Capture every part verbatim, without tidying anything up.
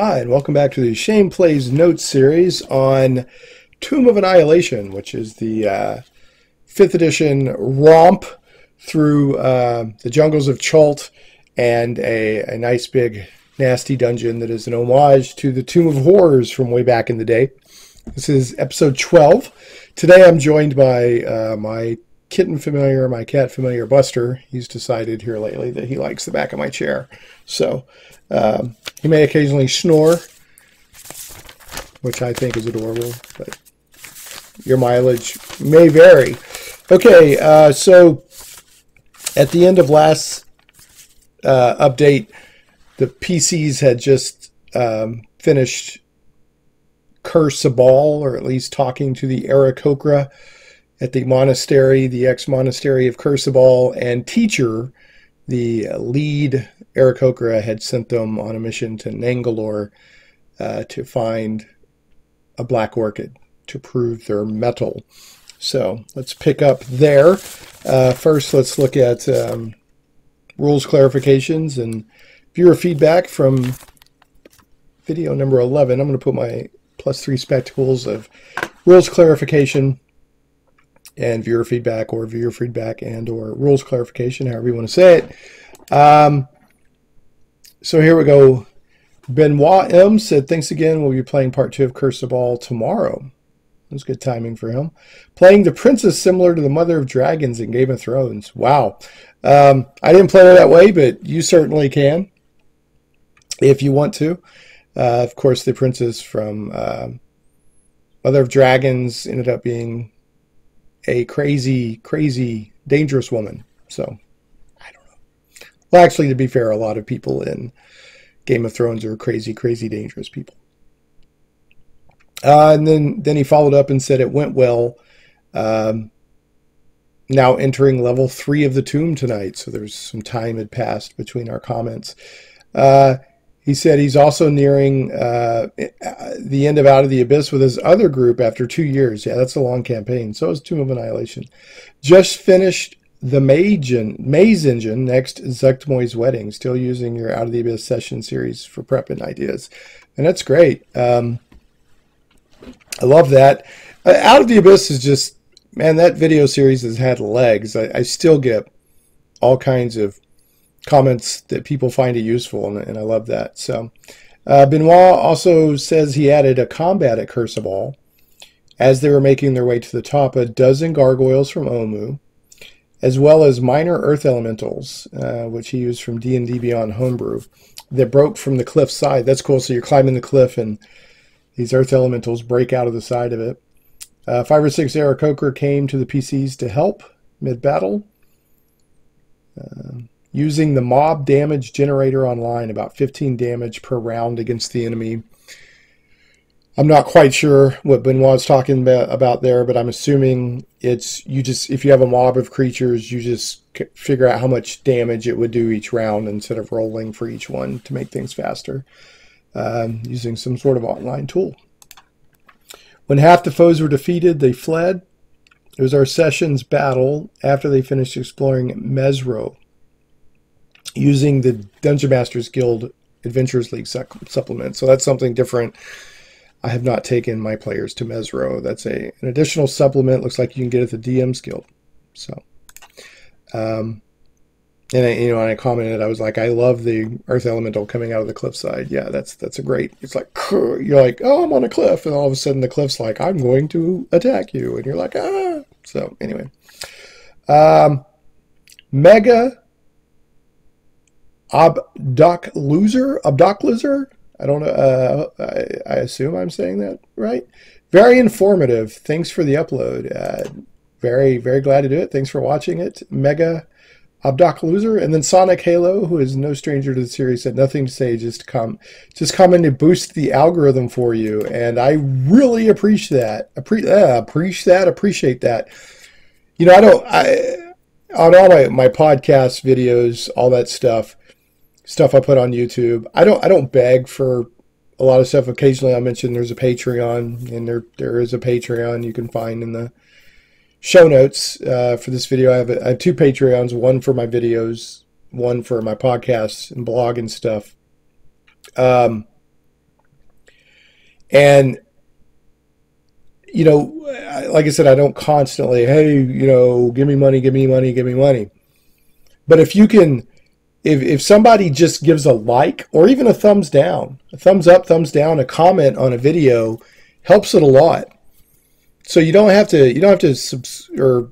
Hi, and welcome back to the Shane Plays Notes series on Tomb of Annihilation, which is the uh, fifth edition romp through uh, the jungles of Chult and a, a nice big nasty dungeon that is an homage to the Tomb of Horrors from way back in the day. This is episode twelve. Today I'm joined by uh, my kitten familiar, my cat familiar Buster. He's decided here lately that he likes the back of my chair. So um, he may occasionally snore, which I think is adorable, but your mileage may vary. Okay, uh, so at the end of last uh, update, the P Cs had just um, finished Kir Sabal, or at least talking to the Aarakocra at the monastery, the ex-monastery of Kir Sabal, and Teacher, the lead Aarakocra, had sent them on a mission to Nangalore uh, to find a black orchid to prove their metal. So let's pick up there. Uh, first, let's look at um, rules clarifications and viewer feedback from video number eleven. I'm going to put my plus three spectacles of rules clarification and viewer feedback, or viewer feedback and or rules clarification, however you want to say it. Um, so here we go. Benoit M said, thanks again. We'll be playing part two of Kir Sabal tomorrow. That's good timing for him. Playing the princess similar to the Mother of Dragons in Game of Thrones. Wow. Um, I didn't play her that way, but you certainly can if you want to. Uh, of course, the princess from uh, Mother of Dragons ended up being a crazy, crazy, dangerous woman. So, I don't know. Well, actually, to be fair, a lot of people in Game of Thrones are crazy, crazy, dangerous people. Uh, and then, then he followed up and said it went well. Um, now entering level three of the tomb tonight. So there's some time had passed between our comments. Uh, he said he's also nearing uh, the end of Out of the Abyss with his other group after two years. Yeah, that's a long campaign. So is Tomb of Annihilation. Just finished the Maze Engine. Next, Zuktmoy's Wedding. Still using your Out of the Abyss session series for prep and ideas. And that's great. Um, I love that. Uh, Out of the Abyss is just, man, that video series has had legs. I, I still get all kinds of comments that people find it useful, and, and I love that. So, uh, Benoit also says he added a combat at Kir Sabal as they were making their way to the top, a dozen gargoyles from Omu, as well as minor earth elementals, uh, which he used from D and D Beyond homebrew, that broke from the cliff side. That's cool. So you're climbing the cliff and these earth elementals break out of the side of it. Uh, five or six Aarakocra came to the P Cs to help mid-battle. Uh, using the mob damage generator online, about fifteen damage per round against the enemy. I'm not quite sure what Benoit's talking about there, but I'm assuming it's you just, if you have a mob of creatures, you just figure out how much damage it would do each round instead of rolling for each one to make things faster. Um, using some sort of online tool. When half the foes were defeated, they fled. It was our session's battle after they finished exploring Mezro using the Dungeon Masters Guild Adventures League su supplement. So that's something different. I have not taken my players to Mezro. That's a, an additional supplement. Looks like you can get at the D M's Guild. So, um, and I, you know, and I commented, I was like, I love the earth elemental coming out of the cliffside. Yeah, that's that's a great. It's like you're like, oh, I'm on a cliff, and all of a sudden the cliff's like, I'm going to attack you, and you're like, ah. So anyway, um, Mega Obdoc Loser, Obdoc Loser. I don't know. Uh, I, I assume I'm saying that right. Very informative. Thanks for the upload. Uh, very very glad to do it. Thanks for watching it, Mega Obdoc Loser. And then Sonic Halo, who is no stranger to the series, said nothing to say, just come just come in to boost the algorithm for you, and I really appreciate that. Appre uh, appreciate that appreciate that. You know, I don't I on all my, my podcast videos, all that stuff stuff I put on YouTube, I don't I don't beg for a lot of stuff. Occasionally I mention there's a Patreon, and there there is a Patreon you can find in the show notes uh, for this video. I have, a, I have two Patreons, one for my videos, one for my podcasts and blog and stuff. Um, And, you know, like I said, I don't constantly, hey, you know, give me money, give me money, give me money. But if you can, if, if somebody just gives a like or even a thumbs down, a thumbs up, thumbs down, a comment on a video helps it a lot. So you don't have to, you don't have to, subs or,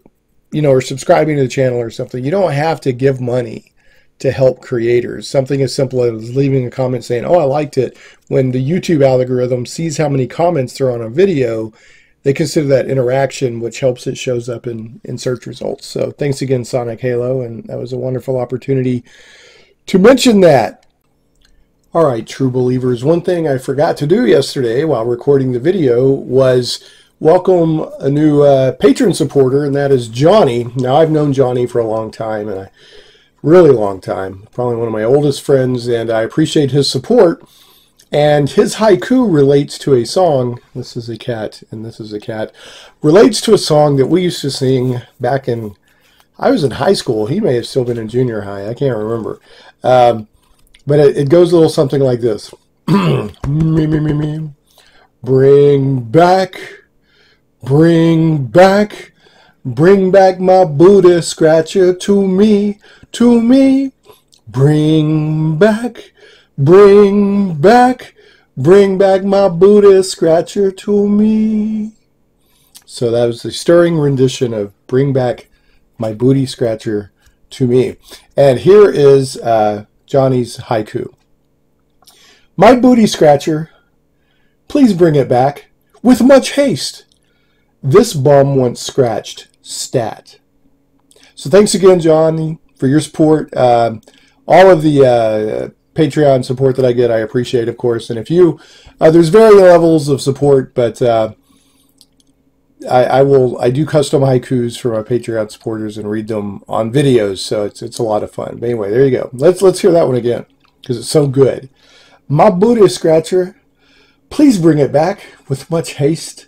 you know, or subscribing to the channel or something. You don't have to give money to help creators. Something as simple as leaving a comment saying, oh, I liked it. When the YouTube algorithm sees how many comments they're on a video, they consider that interaction, which helps it shows up in, in search results. So thanks again, Sonic Halo, and that was a wonderful opportunity to mention that. All right, true believers, one thing I forgot to do yesterday while recording the video was welcome a new uh, patron supporter, and that is Johnny. Now, I've known Johnny for a long time, and I really long time, probably one of my oldest friends, and I appreciate his support. And his haiku relates to a song, this is a cat and this is a cat, relates to a song that we used to sing back in, I was in high school, he may have still been in junior high, I can't remember. Um, but it, it goes a little something like this. me, me, me, me. Bring back, bring back, bring back my Buddha scratcher to me, to me. Bring back, bring back, bring back my Buddha scratcher to me. So that was the stirring rendition of Bring Back My Booty Scratcher to Me. And here is uh, Johnny's haiku. My booty scratcher, please bring it back with much haste. This bum once scratched stat. So thanks again, Johnny, for your support. Uh, all of the uh, Patreon support that I get, I appreciate, of course. And if you, uh, there's varying levels of support, but uh, I, I will, I do custom haikus for my Patreon supporters and read them on videos. So it's it's a lot of fun. But anyway, there you go. Let's let's hear that one again because it's so good. My booty scratcher, please bring it back with much haste.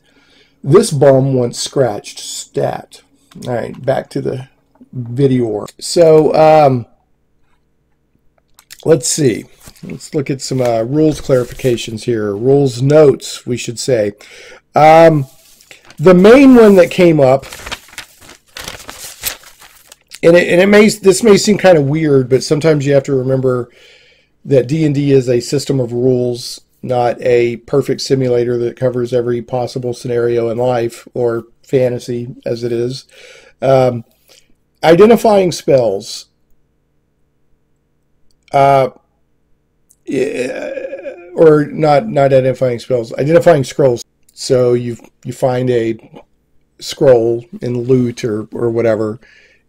This bum once scratched stat. All right, back to the video. So um, let's see. Let's look at some uh, rules clarifications here. Rules notes, we should say. Um, the main one that came up, and it, and it may this may seem kind of weird, but sometimes you have to remember that D and D is a system of rules, not a perfect simulator that covers every possible scenario in life or fantasy as it is. Um, identifying spells. Uh, or not not identifying spells. Identifying scrolls. So you you find a scroll in loot or, or whatever,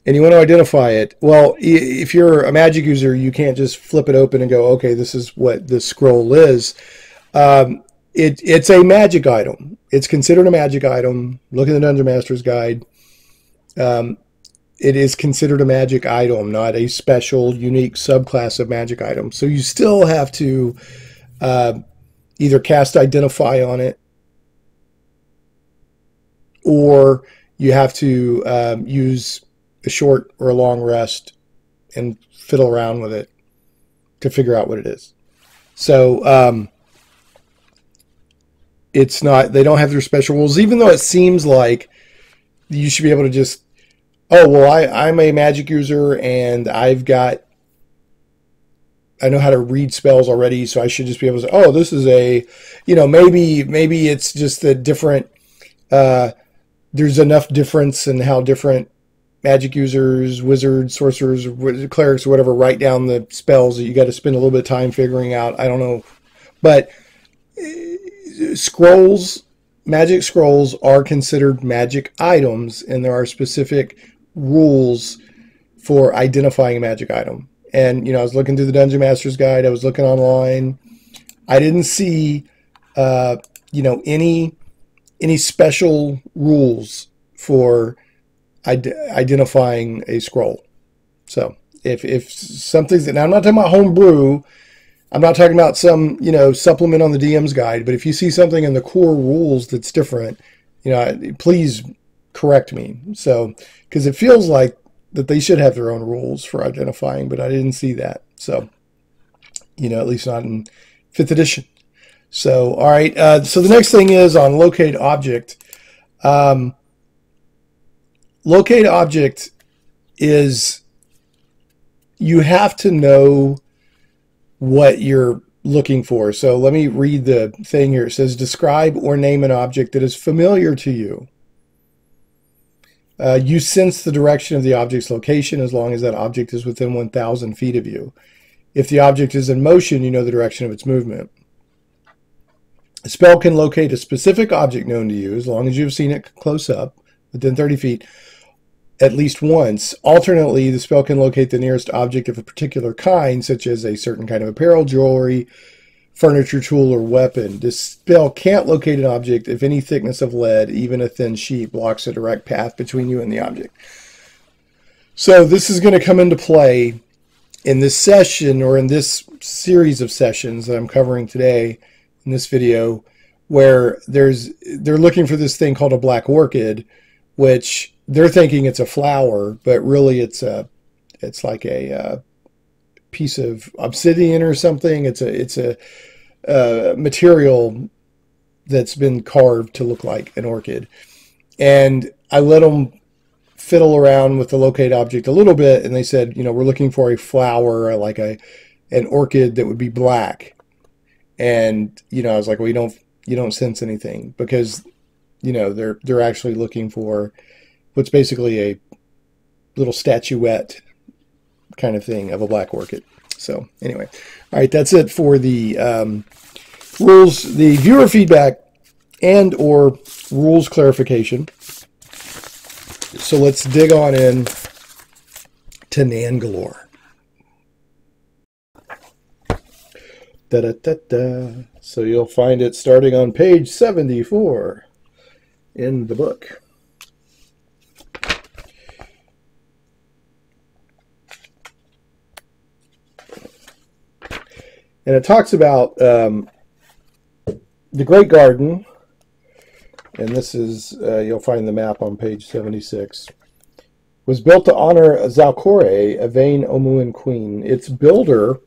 and you want to identify it. Well, if you're a magic user, you can't just flip it open and go, okay, this is what this scroll is. Um, it, it's a magic item. It's considered a magic item. Look at the Dungeon Master's Guide. Um, it is considered a magic item, not a special, unique subclass of magic items. So you still have to uh, either cast Identify on it, or you have to um, use a short or a long rest and fiddle around with it to figure out what it is. So um, it's not, they don't have their special rules, even though it seems like you should be able to just, oh, well, I, I'm a magic user and I've got, I know how to read spells already, so I should just be able to say, oh, this is a, you know, maybe, maybe it's just the different, uh, there's enough difference in how different magic users, wizards, sorcerers, clerics, or whatever, write down the spells that you got to spend a little bit of time figuring out. I don't know. But scrolls, magic scrolls are considered magic items, and there are specific rules for identifying a magic item. And, you know, I was looking through the Dungeon Master's Guide. I was looking online. I didn't see, uh, you know, any, any special rules for identifying a scroll. So if, if something's, now I'm not talking about homebrew, I'm not talking about some, you know, supplement on the D M's guide, but if you see something in the core rules that's different, you know, please correct me. So, because it feels like that they should have their own rules for identifying, but I didn't see that. So, you know, at least not in fifth edition. So, all right. Uh, so the next thing is on locate object. Um, locate object is you have to know what you're looking for. So let me read the thing here. It says, describe or name an object that is familiar to you. Uh, you sense the direction of the object's location as long as that object is within one thousand feet of you. If the object is in motion, you know the direction of its movement. A spell can locate a specific object known to you as long as you have seen it close up within thirty feet at least once. Alternately, the spell can locate the nearest object of a particular kind, such as a certain kind of apparel, jewelry, furniture, tool, or weapon. This spell can't locate an object if any thickness of lead, even a thin sheet, blocks a direct path between you and the object. So this is going to come into play in this session, or in this series of sessions that I'm covering today in this video, where there's they're looking for this thing called a black orchid, which they're thinking it's a flower, but really it's a it's like a uh, piece of obsidian or something. It's a it's a uh, material that's been carved to look like an orchid. And I let them fiddle around with the locate object a little bit, and they said, you know, we're looking for a flower, like a an orchid that would be black. And you know, I was like, well, you don't you don't sense anything, because you know they're they're actually looking for what's basically a little statuette kind of thing of a black orchid. So anyway, all right, that's it for the um, rules, the viewer feedback and or rules clarification. So let's dig on in to Nangalore. Da, da, da, da. So you'll find it starting on page seventy-four in the book. And it talks about um, the Great Garden, and this is, uh, you'll find the map on page seventy-six, was built to honor Zalcore, a vain Omuan queen. Its builder,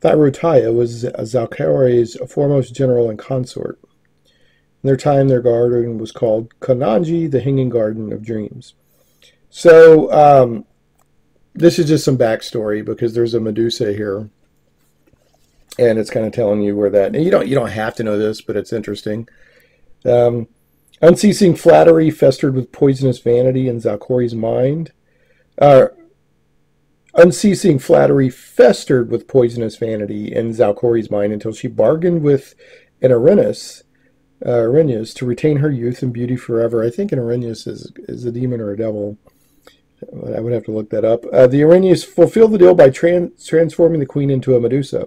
Thyrutaya, was Zalcore's foremost general and consort. In their time, their garden was called Kanaan-ji, the Hanging Garden of Dreams. So um, this is just some backstory, because there's a Medusa here. And it's kind of telling you where that, and you don't you don't have to know this, but it's interesting. Um, unceasing flattery festered with poisonous vanity in Zalcore's mind. Uh, unceasing flattery festered with poisonous vanity in Zalcore's mind until she bargained with an Erinyes, uh, Erinyes to retain her youth and beauty forever. I think an Erinyes is is a demon or a devil. I would have to look that up. Uh, the Erinyes fulfilled the deal by trans transforming the queen into a Medusa.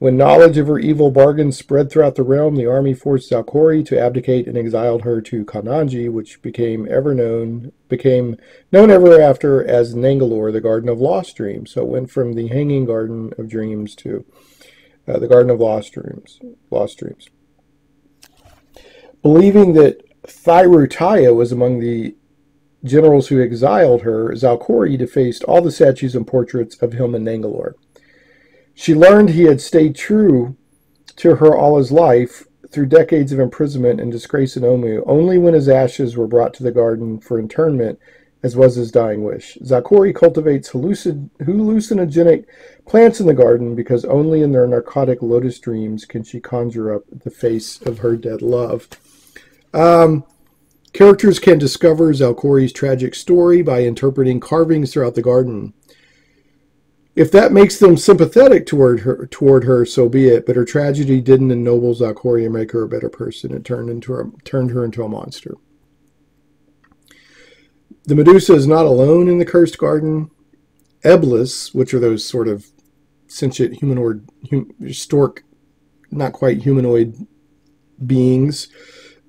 When knowledge of her evil bargain spread throughout the realm, the army forced Zalcore to abdicate and exiled her to Kanaan-ji, which became ever known became known ever after as Nangalore, the Garden of Lost Dreams. So it went from the Hanging Garden of Dreams to uh, the Garden of Lost Dreams. Lost Dreams. Believing that Thyrutaya was among the generals who exiled her, Zalcore defaced all the statues and portraits of him in Nangalore. She learned he had stayed true to her all his life through decades of imprisonment and disgrace in Omu, only when his ashes were brought to the garden for interment, as was his dying wish. Zalcore cultivates hallucinogenic plants in the garden because only in their narcotic lotus dreams can she conjure up the face of her dead love. Um, characters can discover Zalcore's tragic story by interpreting carvings throughout the garden. If that makes them sympathetic toward her, toward her, so be it. But her tragedy didn't ennoble Zalcore and make her a better person. It turned into a, turned her into a monster. The Medusa is not alone in the cursed garden. Eblis, which are those sort of sentient humanoid, hum, stork, not quite humanoid beings.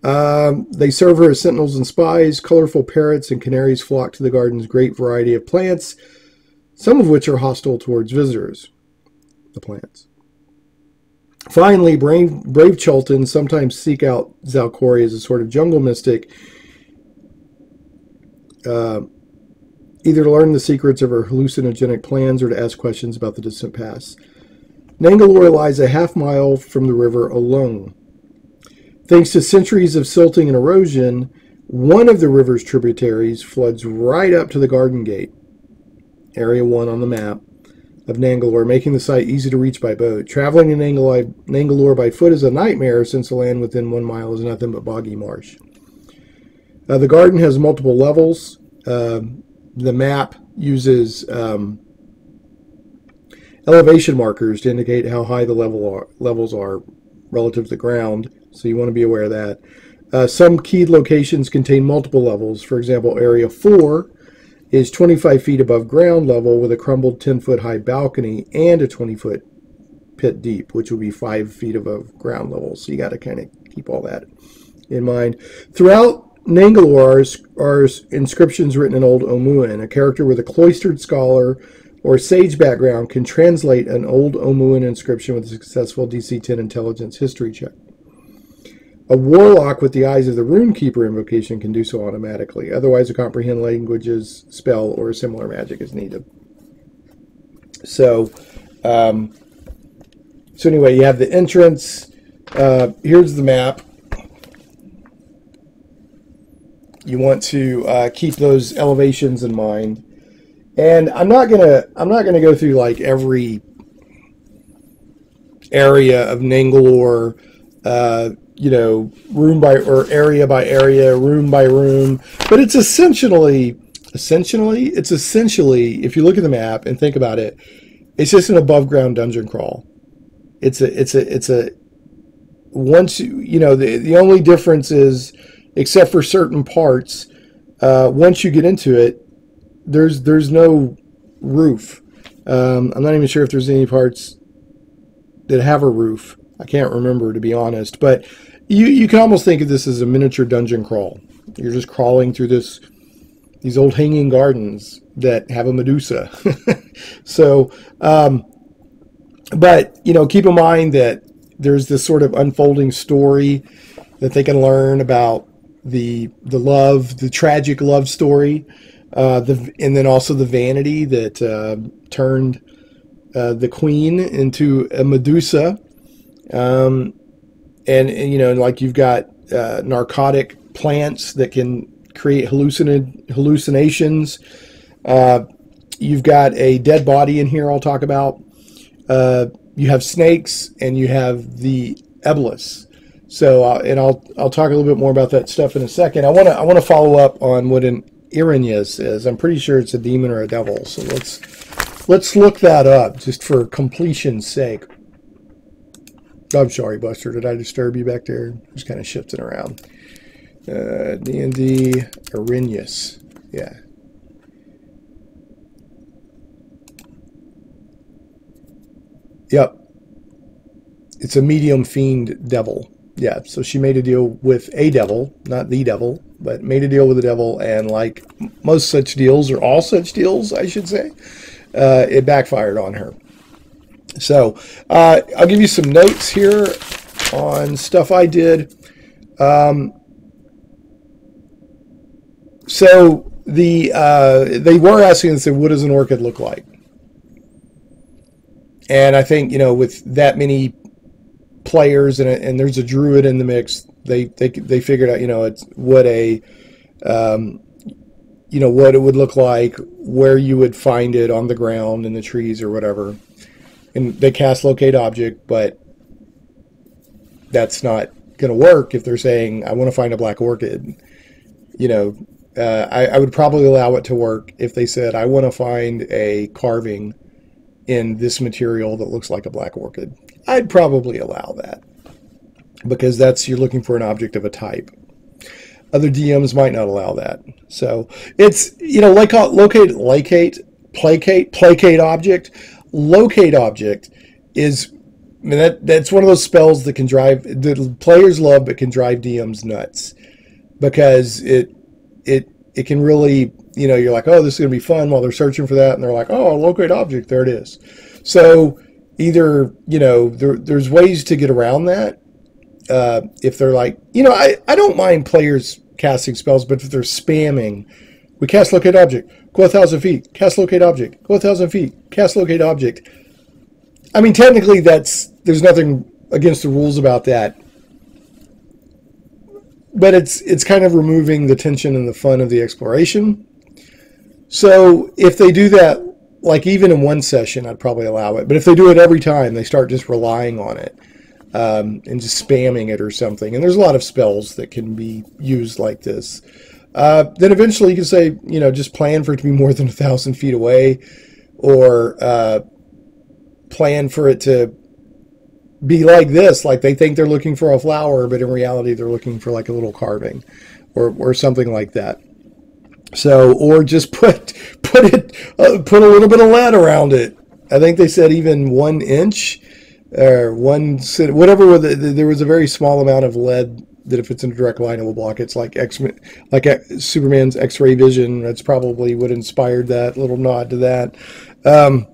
Um, they serve her as sentinels and spies. Colorful parrots and canaries flock to the garden's great variety of plants, some of which are hostile towards visitors, the plants. Finally, brave, brave Chultan sometimes seek out Zalcore as a sort of jungle mystic, uh, either to learn the secrets of her hallucinogenic plans or to ask questions about the distant past. Nangalore lies a half mile from the river alone. Thanks to centuries of silting and erosion, one of the river's tributaries floods right up to the garden gate, Area one on the map of Nangalore, making the site easy to reach by boat. Traveling in Nangalore by foot is a nightmare, since the land within one mile is nothing but boggy marsh. Uh, the garden has multiple levels. Uh, the map uses um, elevation markers to indicate how high the level are, levels are relative to the ground, so you want to be aware of that. Uh, some key locations contain multiple levels. For example, Area four is twenty-five feet above ground level with a crumbled ten-foot high balcony and a twenty-foot pit deep, which would be five feet above ground level. So you got to kind of keep all that in mind. Throughout Nangalore are inscriptions written in Old Omuan. A character with a cloistered scholar or sage background can translate an Old Omuan inscription with a successful D C ten intelligence history check. A warlock with the eyes of the runekeeper invocation can do so automatically. Otherwise, a comprehend languages, spell, or similar magic is needed. So, um, so anyway, you have the entrance. Uh, here's the map. You want to uh, keep those elevations in mind, and I'm not gonna I'm not gonna go through like every area of Nangalore, uh, you know, room by or area by area, room by room. But it's essentially, essentially, it's essentially, if you look at the map and think about it, it's just an above ground dungeon crawl. It's a it's a it's a once you you know the the only difference is, except for certain parts, uh, once you get into it, there's there's no roof. Um, I'm not even sure if there's any parts that have a roof. I can't remember, to be honest. But you you can almost think of this as a miniature dungeon crawl. You're just crawling through this these old hanging gardens that have a Medusa. So, um, but you know, keep in mind that there's this sort of unfolding story that they can learn about. The the love, the tragic love story, uh, the and then also the vanity that uh, turned uh, the queen into a Medusa, um, and, and you know, like you've got uh, narcotic plants that can create hallucin hallucinations. Uh, you've got a dead body in here. I'll talk about. Uh, you have snakes, and you have the Eblis. So, uh, and I'll I'll talk a little bit more about that stuff in a second. I want to I want to follow up on what an Erinyes is. I'm pretty sure it's a demon or a devil. So let's let's look that up just for completion's sake. I'm sorry, Buster. Did I disturb you back there? Just kind of shifting around. Uh, D and D Erinyes. Yeah. Yep. It's a medium fiend devil. Yeah, so she made a deal with a devil, not the devil, but made a deal with the devil, and like most such deals, or all such deals, I should say, uh, it backfired on her. So uh, I'll give you some notes here on stuff I did. Um, so the uh, they were asking us, what does an orchid look like? And I think, you know, with that many players, and, and there's a druid in the mix, they they, they figured out, you know, it's what a um, you know, what it would look like, where you would find it on the ground, in the trees or whatever, and they cast locate object. But that's not gonna work if they're saying I want to find a black orchid. You know, uh, I, I would probably allow it to work if they said I want to find a carving in this material that looks like a black orchid. I'd probably allow that, because that's, you're looking for an object of a type. Other D Ms might not allow that. So it's, you know, like locate, locate, placate, placate object, locate object is, I mean, that that's one of those spells that can drive the players love, but can drive D Ms nuts, because it it it can really, you know, you're like, oh, this is gonna be fun, while they're searching for that, and they're like, oh, locate object, there it is. So either, you know, there, there's ways to get around that. Uh, if they're like, you know, I, I don't mind players casting spells, but if they're spamming, we cast locate object, go a thousand feet, cast locate object, go a thousand feet, cast locate object. I mean, technically, that's there's nothing against the rules about that. But it's it's kind of removing the tension and the fun of the exploration. So if they do that, like even in one session, I'd probably allow it. But if they do it every time, they start just relying on it um, and just spamming it or something. And there's a lot of spells that can be used like this. Uh, then eventually you can say, you know, just plan for it to be more than a thousand feet away, or uh, plan for it to be like this, like they think they're looking for a flower, but in reality they're looking for like a little carving or, or something like that. So, or just put put it uh, put a little bit of lead around it. I think they said even one inch or one whatever. The, the, there was a very small amount of lead that if it's in a direct line it will block. It's like X, like Superman's X-ray vision. That's probably what inspired that little nod to that. Um,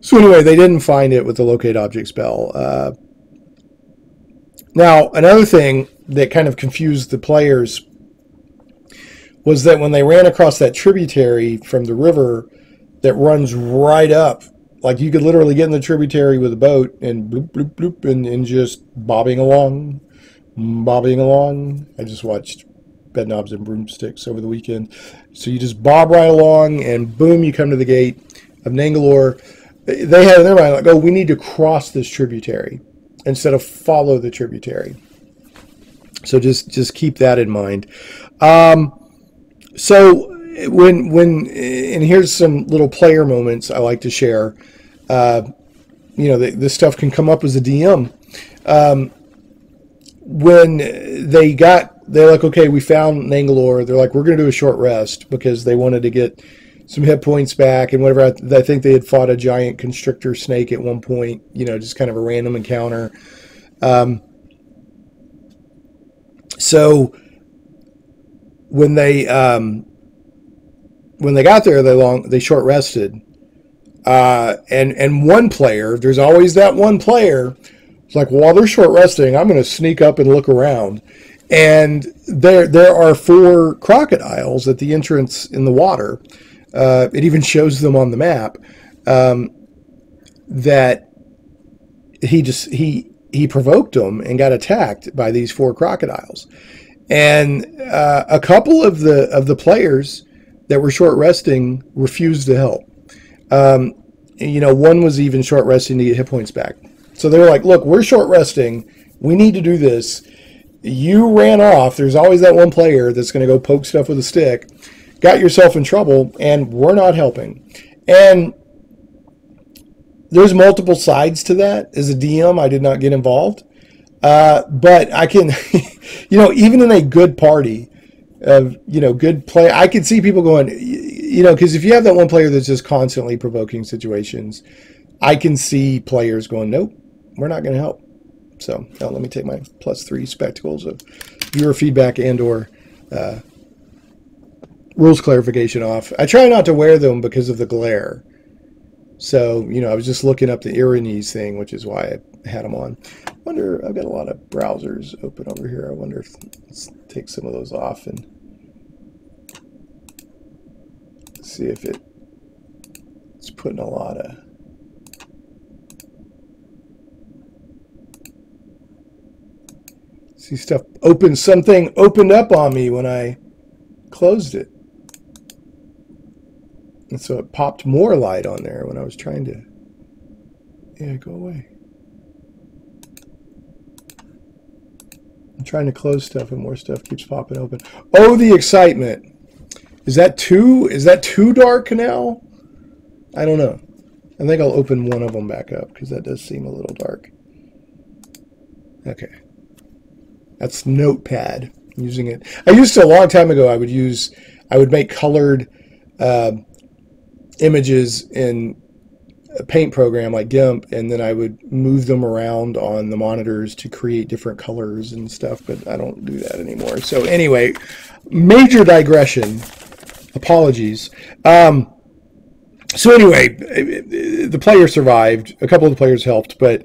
So anyway, they didn't find it with the locate object spell. Uh, now, another thing that kind of confused the players was that when they ran across that tributary from the river that runs right up, like you could literally get in the tributary with a boat and bloop, bloop, bloop, and, and just bobbing along, bobbing along. I just watched Bed Knobs and Broomsticks over the weekend. So you just bob right along and boom, you come to the gate of Nangalore. They had in their mind, like, oh, we need to cross this tributary instead of follow the tributary. So just, just keep that in mind. Um, so when, when, and here's some little player moments I like to share. Uh, you know, the, this stuff can come up as a D M. Um, when they got, they're like, okay, we found Nangalore. They're like, we're going to do a short rest because they wanted to get some hit points back and whatever. I, th I think they had fought a giant constrictor snake at one point, you know, just kind of a random encounter. Um, so when they um, when they got there, they long they short rested, uh, and and one player, there's always that one player, it's like, while they're short resting, I'm going to sneak up and look around. And there there are four crocodiles at the entrance in the water. Uh, it even shows them on the map, um, that he just, he, he provoked them and got attacked by these four crocodiles. And, uh, a couple of the, of the players that were short resting refused to help. Um, you know, one was even short resting to get hit points back. So they were like, look, we're short resting. We need to do this. You ran off. There's always that one player that's going to go poke stuff with a stick. Got yourself in trouble, and we're not helping. And there's multiple sides to that. As a D M, I did not get involved. Uh, but I can, you know, even in a good party of, you know, good play, I could see people going, you know, because if you have that one player that's just constantly provoking situations, I can see players going, nope, we're not going to help. So now let me take my plus three spectacles of viewer feedback and or uh, rules clarification off. I try not to wear them because of the glare. So, you know, I was just looking up the Erinyes thing, which is why I had them on. I wonder, I've got a lot of browsers open over here. I wonder if, let's take some of those off and see if it, it's putting a lot of, see stuff open, something opened up on me when I closed it. And so it popped more light on there when I was trying to, yeah, go away. I'm trying to close stuff and more stuff keeps popping open. Oh, the excitement. Is that too, is that too dark now? I don't know. I think I'll open one of them back up because that does seem a little dark. Okay. That's Notepad. Using it, I used to a long time ago. I would use, I would make colored uh, images in a paint program like GIMP, and then I would move them around on the monitors to create different colors and stuff. But I don't do that anymore. So anyway, major digression. Apologies. Um, so anyway, the player survived. A couple of the players helped, but.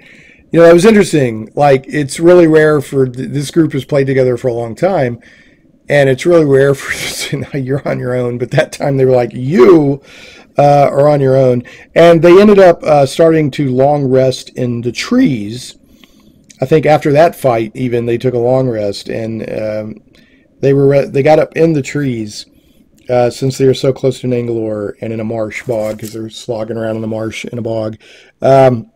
You know, it was interesting. Like, it's really rare for th this group has played together for a long time, And it's really rare for you to know you're on your own, but that time they were like, you uh, are on your own. And they ended up uh, starting to long rest in the trees. I think after that fight, even, they took a long rest. And um, they were they got up in the trees uh, since they were so close to Nangalore and in a marsh bog, because they were slogging around in the marsh in a bog. Um,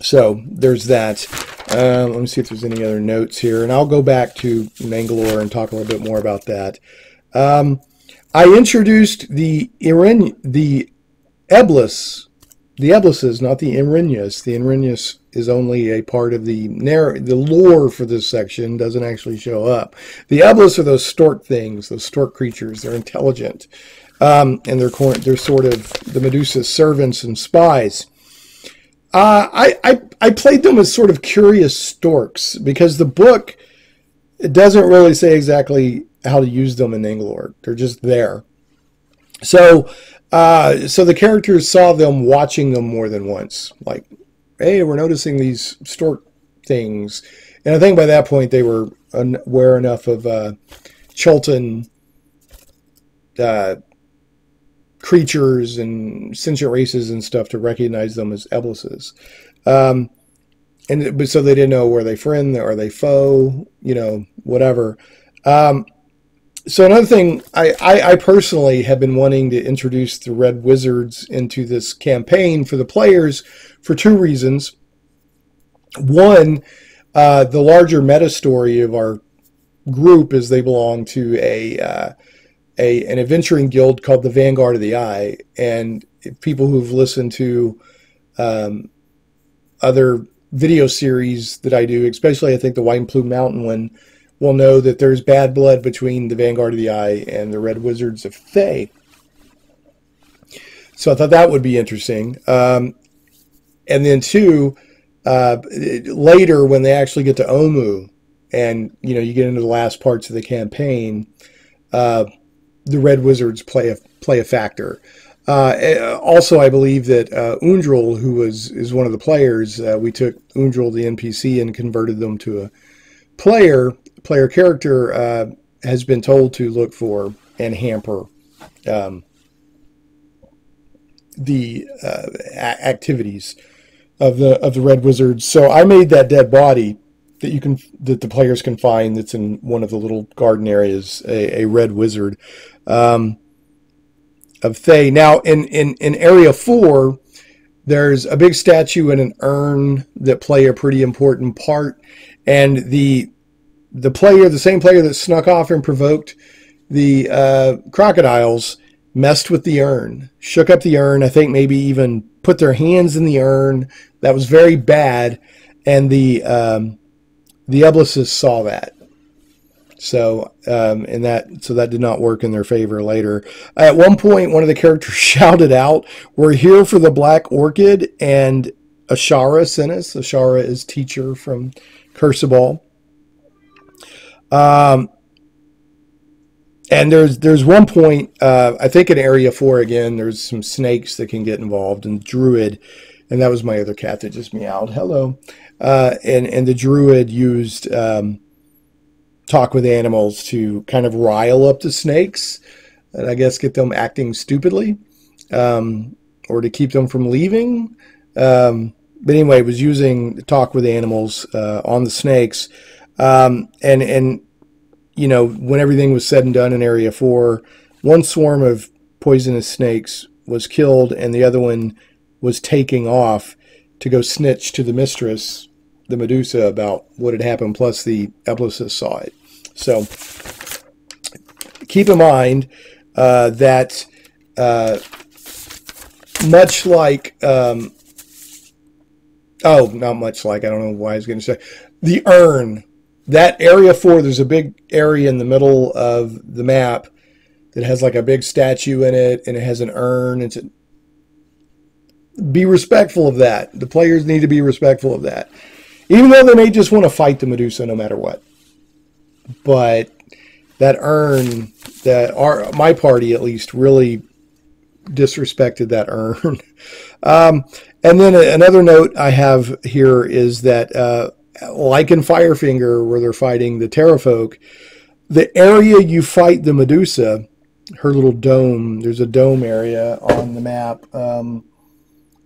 so there's that. Uh, let me see if there's any other notes here, and I'll go back to Nangalore and talk a little bit more about that. Um, I introduced the Eren the Eblis, the Eblises, not the Erinyes. The Erinyes is only a part of the narr the lore for this section, doesn't actually show up. The Eblis are those stork things, those stork creatures. They're intelligent, um, and they're they're sort of the Medusa's servants and spies. Uh, I, I, I played them as sort of curious storks, because the book doesn't really say exactly how to use them in Nangalore. They're just there. So uh, so the characters saw them watching them more than once. Like, hey, we're noticing these stork things. And I think by that point they were aware enough of uh, Chultan uh creatures and sentient races and stuff to recognize them as Eblises. Um, and but so they didn't know, were they friend, are they foe, you know, whatever. Um, so another thing, I, I, I personally have been wanting to introduce the Red Wizards into this campaign for the players for two reasons. One, uh, the larger meta story of our group is they belong to a... Uh, A, an adventuring guild called the Vanguard of the Eye, and people who've listened to um, other video series that I do, especially I think the White Plume Mountain one, will know that there's bad blood between the Vanguard of the Eye and the Red Wizards of Thay. So I thought that would be interesting. Um, and then two, uh, later when they actually get to Omu, and you know you get into the last parts of the campaign, uh, the Red Wizards play a play a factor. Uh, also, I believe that uh, Undrel, who was is one of the players, uh, we took Undrel, the N P C, and converted them to a player player character. Uh, has been told to look for and hamper um, the uh, activities of the of the Red Wizards. So I made that dead body that you can that the players can find that's in one of the little garden areas, a, a Red Wizard um, of Thay. Now in, in, in area four, there's a big statue and an urn that play a pretty important part. And the the player, the same player that snuck off and provoked the uh, crocodiles, messed with the urn, shook up the urn, I think maybe even put their hands in the urn. That was very bad. And the um, The Eblises saw that, so um, and that so that did not work in their favor later. At one point, one of the characters shouted out, "We're here for the Black Orchid," and Ashara sent us. Ashara is teacher from Kir Sabal. Um, and there's there's one point, uh, I think in area four again, there's some snakes that can get involved, and Druid. And that was my other cat that just meowed. Hello. Uh, and, and the druid used um, talk with animals to kind of rile up the snakes and I guess get them acting stupidly um, or to keep them from leaving. Um, but anyway, it was using talk with animals uh, on the snakes. Um, and, and, you know, when everything was said and done in Area four, one swarm of poisonous snakes was killed and the other one was taking off to go snitch to the mistress, the Medusa, about what had happened, plus the Eblises saw it. So keep in mind uh, that uh, much like, um, oh, not much like, I don't know why I was going to say, the urn, that area four, there's a big area in the middle of the map that has like a big statue in it, and it has an urn, it's a be respectful of that. The players need to be respectful of that. Even though they may just want to fight the Medusa no matter what. But that urn, that our, my party at least, really disrespected that urn. um, and then another note I have here is that, uh, like in Firefinger, where they're fighting the Terrafolk, The area you fight the Medusa, her little dome, there's a dome area on the map. Um,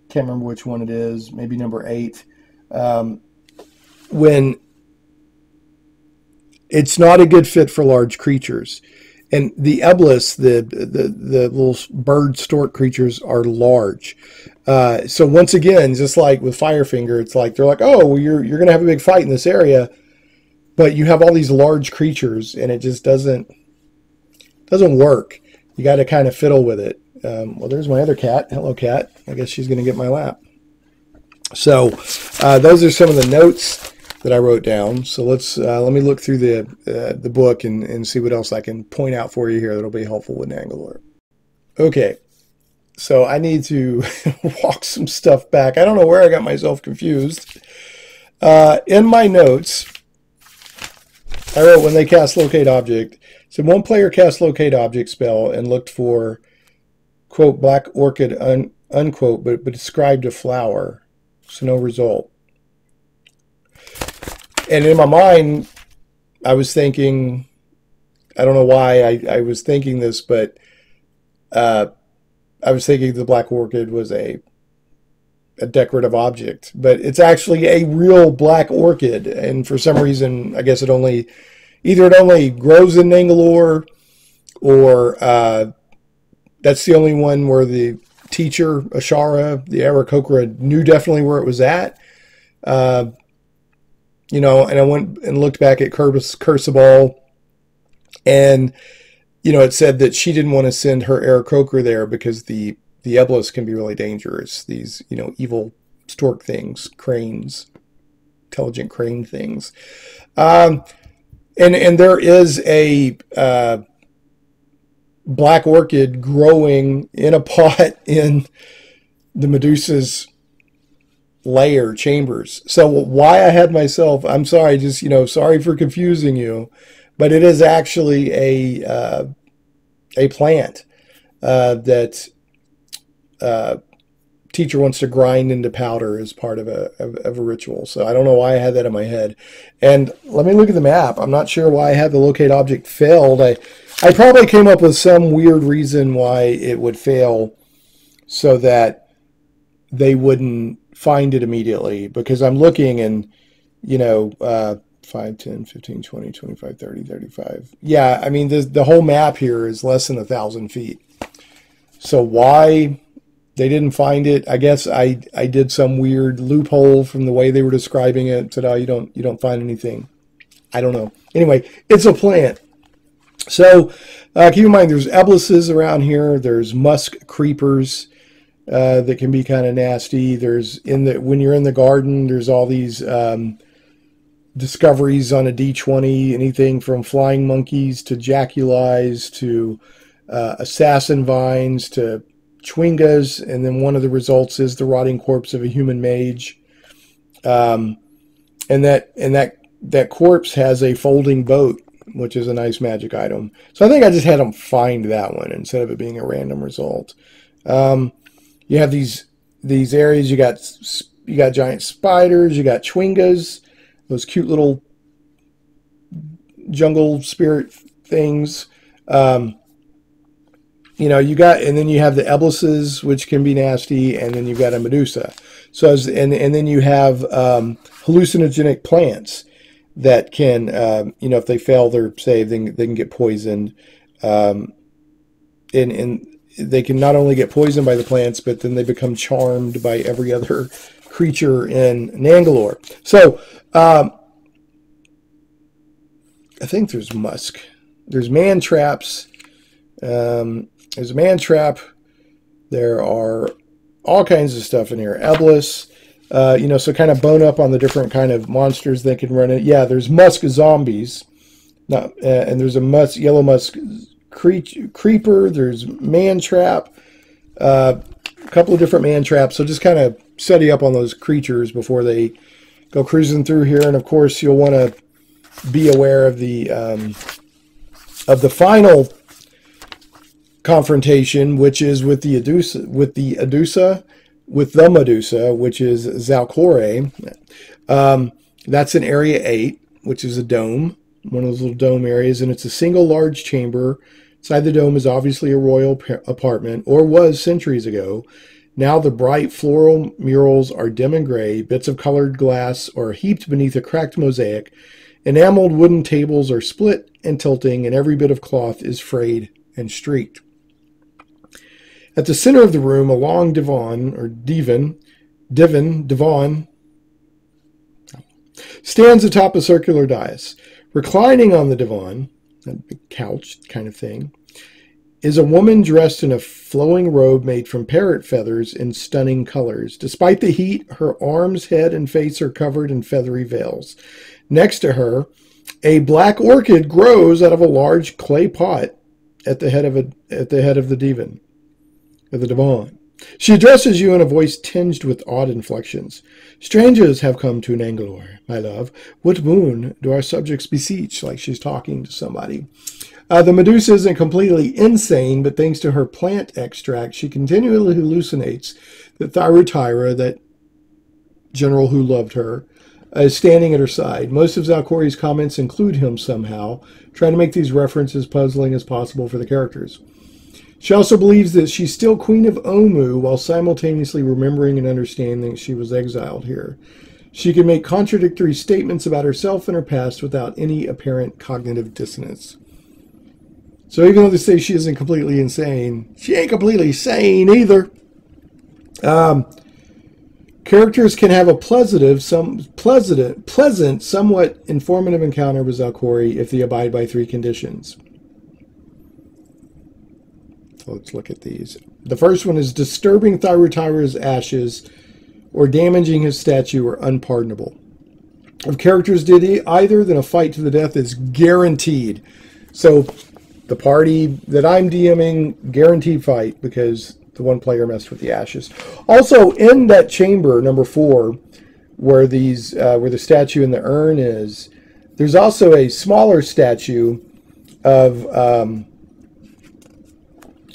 can't remember which one it is, maybe number eight. Um, when it's not a good fit for large creatures. And the Eblis, the, the, the little bird stork creatures, are large. Uh, so once again, just like with Firefinger, it's like they're like, oh, well, you're, you're going to have a big fight in this area, but you have all these large creatures, and it just doesn't doesn't work. You got to kind of fiddle with it. Um, well, there's my other cat. Hello, cat. I guess she's going to get my lap. So uh, those are some of the notes that I wrote down. So let's uh, let me look through the uh, the book and, and see what else I can point out for you here that'll be helpful with Nangalore. Okay, so I need to walk some stuff back. I don't know where I got myself confused. Uh, in my notes, I wrote when they cast locate object. So one player cast locate object spell and looked for quote black orchid un, unquote, but but described a flower. So no result. And in my mind, I was thinking, I don't know why I, I was thinking this, but uh, I was thinking the black orchid was a, a decorative object. But it's actually a real black orchid. And for some reason, I guess it only, either it only grows in Nangalore, or uh, that's the only one where the teacher, Ashara, the Aarakocra, knew definitely where it was at. Uh, You know, and I went and looked back at Kir Sabal, and, you know, it said that she didn't want to send her Aarakocra there because the, the Eblis can be really dangerous. These, you know, evil stork things, cranes, intelligent crane things. Um, and, and there is a uh, black orchid growing in a pot in the Medusa's layer chambers. So why I had myself, I'm sorry, just, you know, sorry for confusing you, but it is actually a uh, a plant uh, that uh, teacher wants to grind into powder as part of a, of, of a ritual. So I don't know why I had that in my head. And let me look at the map. I'm not sure why I had the locate object failed. I, I probably came up with some weird reason why it would fail so that they wouldn't find it immediately, because I'm looking and, you know, uh, five, ten, fifteen, twenty, twenty-five, thirty, thirty-five. Yeah, I mean, this, the whole map here is less than a thousand feet. So why they didn't find it, I guess I, I did some weird loophole from the way they were describing it. Said, oh, you don't, you don't find anything. I don't know. Anyway, it's a plant. So uh, keep in mind, there's eblises around here. There's musk creepers. Uh, that can be kind of nasty. There's in the when you're in the garden, there's all these um, discoveries on a D twenty, anything from flying monkeys to jaculies to uh, assassin vines to chwingas, and then one of the results is the rotting corpse of a human mage. Um, and that and that that corpse has a folding boat, which is a nice magic item. So I think I just had them find that one instead of it being a random result. Um, You have these these areas. You got you got giant spiders. You got chwingas, those cute little jungle spirit things. Um, you know, you got, and then you have the eblises, which can be nasty, and then you've got a Medusa. So as, and and then you have um, hallucinogenic plants that can, um, you know, if they fail their save, they can, they can get poisoned. Um, and and they can not only get poisoned by the plants, but then they become charmed by every other creature in Nangalore. So, um, I think there's musk. There's man traps. Um, there's a man trap. There are all kinds of stuff in here. Eblis, uh, you know, so kind of bone up on the different kind of monsters that can run it. Yeah, there's musk zombies. Not, uh, and there's a musk, yellow musk creeper. There's man trap, uh, a couple of different man traps. So just kind of set you up on those creatures before they go cruising through here. And of course, you'll want to be aware of the um, of the final confrontation, which is with the Medusa, with the Medusa, with the Medusa, which is Zalcore. Um, that's in Area Eight, which is a dome. one of those little dome areas, and it's a single large chamber. Inside the dome is obviously a royal apartment, or was centuries ago. Now the bright floral murals are dim and gray, bits of colored glass are heaped beneath a cracked mosaic, enameled wooden tables are split and tilting, and every bit of cloth is frayed and streaked. At the center of the room, a long divan, or divan, divan, divan, stands atop a circular dais. Reclining on the divan, a couch kind of thing, is a woman dressed in a flowing robe made from parrot feathers in stunning colors. Despite the heat, her arms, head, and face are covered in feathery veils. Next to her, a black orchid grows out of a large clay pot at the head of a at the head of the divan, of the divan. She addresses you in a voice tinged with odd inflections. Strangers have come to Nangalore, my love. What boon do our subjects beseech? Like she's talking to somebody. Uh, the Medusa isn't completely insane, but thanks to her plant extract, she continually hallucinates that Thyrotyra, that general who loved her, uh, is standing at her side. Most of Zalcore's comments include him somehow, trying to make these references puzzling as possible for the characters. She also believes that she's still Queen of Omu, while simultaneously remembering and understanding that she was exiled here. She can make contradictory statements about herself and her past without any apparent cognitive dissonance. So even though they say she isn't completely insane, she ain't completely sane either. Um, characters can have a pleasative, some, pleasant, pleasant, somewhat informative encounter with Zalcore if they abide by three conditions. So let's look at these. The first one is disturbing Thyrotyra's ashes or damaging his statue are unpardonable. If characters did either, then a fight to the death is guaranteed. So the party that I'm DMing, guaranteed fight, because the one player messed with the ashes. Also, in that chamber, number four, where these, uh, where the statue in the urn is, there's also a smaller statue of, um,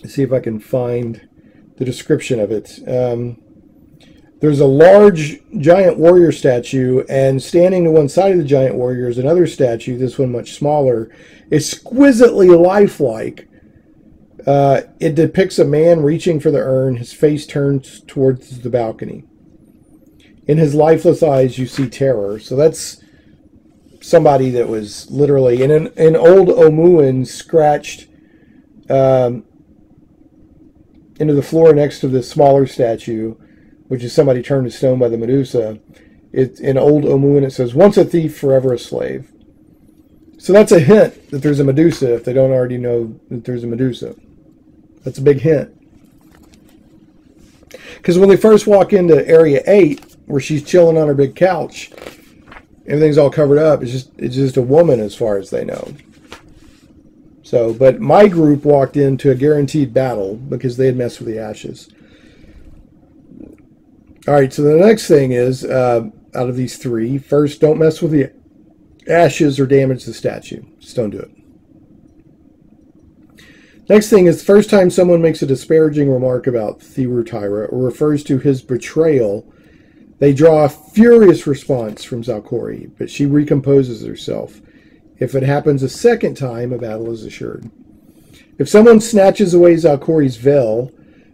let's see if I can find the description of it. Um, there's a large giant warrior statue, and standing to one side of the giant warrior is another statue, this one much smaller, exquisitely lifelike. Uh, it depicts a man reaching for the urn, his face turned towards the balcony. In his lifeless eyes, you see terror. So that's somebody that was literally, in an, an old Omuan scratched um, into the floor next to the smaller statue, which is somebody turned to stone by the Medusa. It, in Old Omuan, it says, once a thief, forever a slave. So that's a hint that there's a Medusa, if they don't already know that there's a Medusa. That's a big hint. Because when they first walk into Area eight, where she's chilling on her big couch, everything's all covered up. It's just, it's just a woman as far as they know. So, but my group walked into a guaranteed battle because they had messed with the ashes. All right, so the next thing is, uh, out of these three, first, don't mess with the ashes or damage the statue. Just don't do it. Next thing is, the first time someone makes a disparaging remark about Thyrotyra or refers to his betrayal, they draw a furious response from Zalcore, but she recomposes herself. If it happens a second time, a battle is assured. If someone snatches away Zalcore's veil,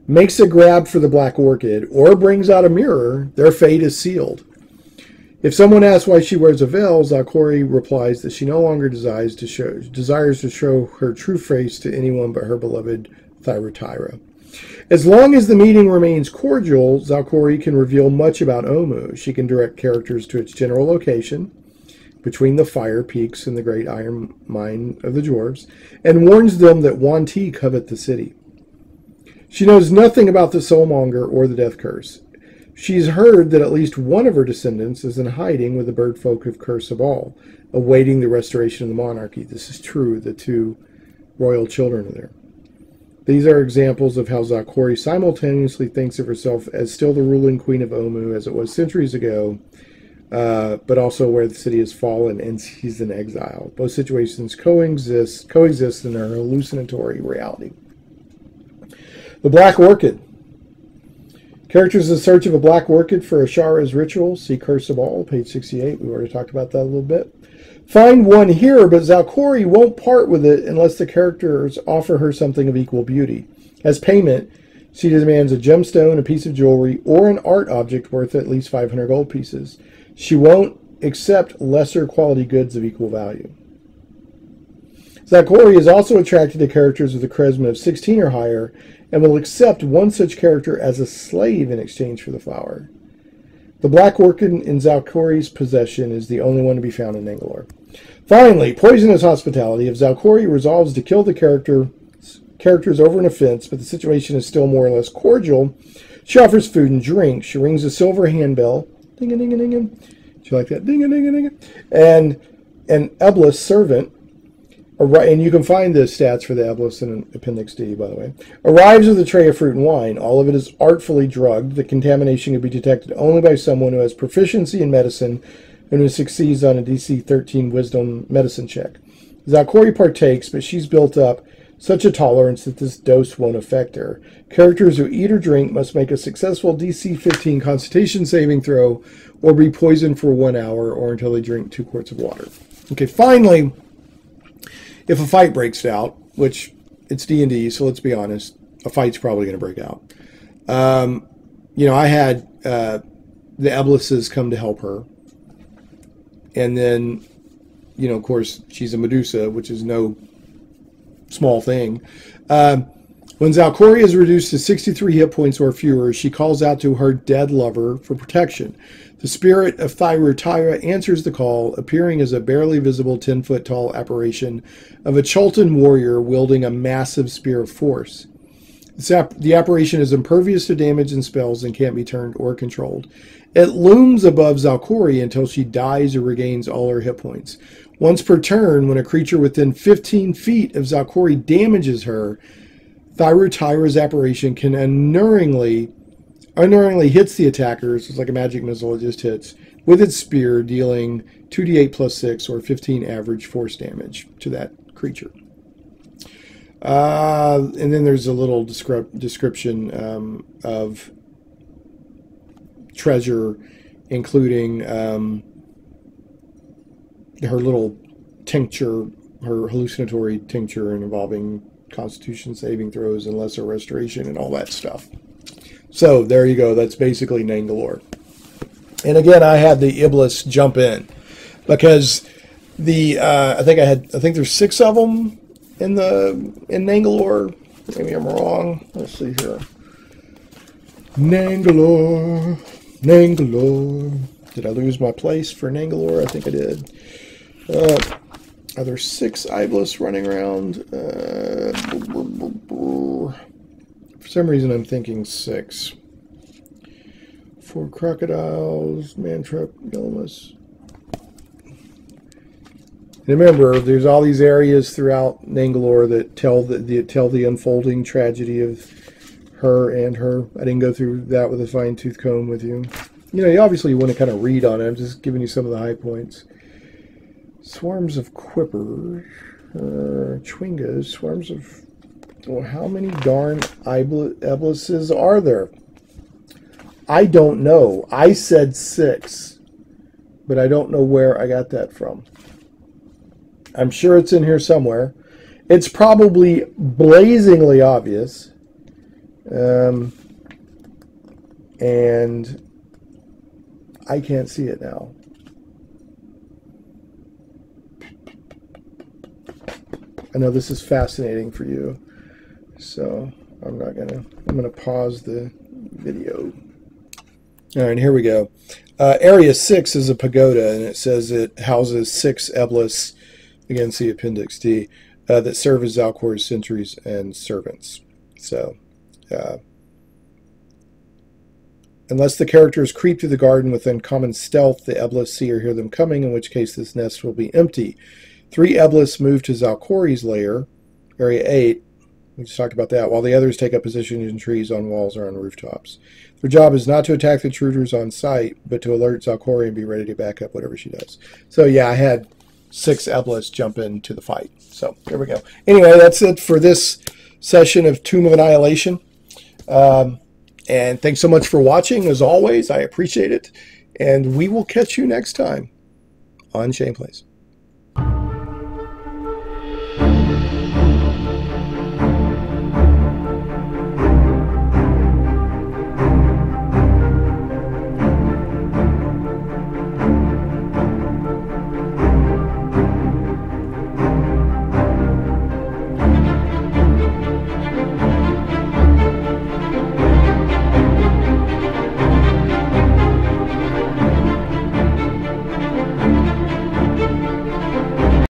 makes a grab for the black orchid, or brings out a mirror, their fate is sealed. If someone asks why she wears a veil, Zalcore replies that she no longer desires to show, desires to show her true face to anyone but her beloved Thyrotyra. As long as the meeting remains cordial, Zalcore can reveal much about Omu. She can direct characters to its general location, between the Fire Peaks and the Great Iron Mine of the Dwarves, and warns them that Wanti covet the city. She knows nothing about the Soulmonger or the Death Curse. She's heard that at least one of her descendants is in hiding with the bird folk of Kir Sabal, awaiting the restoration of the monarchy. This is true, the two royal children are there. These are examples of how Zalcore simultaneously thinks of herself as still the ruling queen of Omu as it was centuries ago, Uh, but also where the city has fallen and she's in exile. Both situations coexist, coexist in their hallucinatory reality. The Black Orchid. Characters in search of a black orchid for Ashara's ritual. See Kir Sabal, page sixty-eight. We already talked about that a little bit. Find one here, but Zalcore won't part with it unless the characters offer her something of equal beauty. As payment, she demands a gemstone, a piece of jewelry, or an art object worth at least five hundred gold pieces. She won't accept lesser quality goods of equal value. Zalcore is also attracted to characters with a charisma of sixteen or higher, and will accept one such character as a slave in exchange for the flower. The black orchid in Zalcore's possession is the only one to be found in Nangalore. Finally, poisonous hospitality. If Zalcore resolves to kill the character characters over an offense, but the situation is still more or less cordial, she offers food and drink. She rings a silver handbell. Ding-a-ding-a-ding-a. Do you like that? Ding-a-ding-a-ding-a. And an Eblis servant. And you can find the stats for the Eblis in Appendix D, by the way. Arrives with a tray of fruit and wine. All of it is artfully drugged. The contamination can be detected only by someone who has proficiency in medicine and who succeeds on a D C thirteen wisdom medicine check. Zalcore partakes, but she's built up such a tolerance that this dose won't affect her. Characters who eat or drink must make a successful D C fifteen constitution saving throw or be poisoned for one hour or until they drink two quarts of water. Okay, finally, if a fight breaks out, which it's D and D, so let's be honest, a fight's probably going to break out. Um, you know, I had uh, the Eblises come to help her. And then, you know, of course, she's a Medusa, which is no small thing. Um, when Zalcore is reduced to sixty-three hit points or fewer, she calls out to her dead lover for protection. The spirit of Thyrutaya answers the call, appearing as a barely visible ten-foot-tall apparition of a Chultan warrior wielding a massive spear of force. The apparition is impervious to damage and spells and can't be turned or controlled. It looms above Zalcore until she dies or regains all her hit points. Once per turn, when a creature within fifteen feet of Zalcore damages her, Thyrutira's apparition can unerringly Unerringly hits the attackers, it's like a magic missile, it just hits, with its spear, dealing two d eight plus six, or fifteen average force damage to that creature. Uh, and then there's a little descrip description um, of treasure, including um, her little tincture, her hallucinatory tincture involving constitution saving throws and lesser restoration and all that stuff. So, there you go. That's basically Nangalore. And again, I had the Eblis jump in because the uh, I think I had I think there's six of them in the in Nangalore. Maybe I'm wrong. Let's see here. Nangalore, Nangalore. Did I lose my place for Nangalore? I think I did. Uh, are there six Eblis running around? Uh, blah, blah, blah, blah. For some reason, I'm thinking six. Four crocodiles, mantrap, illness. Remember, there's all these areas throughout Nangalore that tell the, the tell the unfolding tragedy of her and her. I didn't go through that with a fine-tooth comb with you. You know, you obviously want to kind of read on it. I'm just giving you some of the high points. Swarms of quippers, uh, chwingas, swarms of... Well, how many darn Eblises are there? I don't know. I said six, but I don't know where I got that from. I'm sure it's in here somewhere. It's probably blazingly obvious. Um, and I can't see it now. I know this is fascinating for you. So I'm not gonna. I'm gonna pause the video. All right, here we go. Uh, Area six is a pagoda, and it says it houses six Eblis. Again, see Appendix D. Uh, that serve as Zalcore's sentries and servants. So, uh, unless the characters creep through the garden with uncommon stealth, the Eblis see or hear them coming. In which case, this nest will be empty. Three Eblis move to Zalcore's lair, Area eight. We just talked about that, while the others take up positions in trees, on walls, or on rooftops. Their job is not to attack the intruders on sight, but to alert Zalcore and be ready to back up whatever she does. So yeah, I had six Eblis jump into the fight. So there we go. Anyway, that's it for this session of Tomb of Annihilation. Um, And thanks so much for watching. As always, I appreciate it. And we will catch you next time on Shane Plays.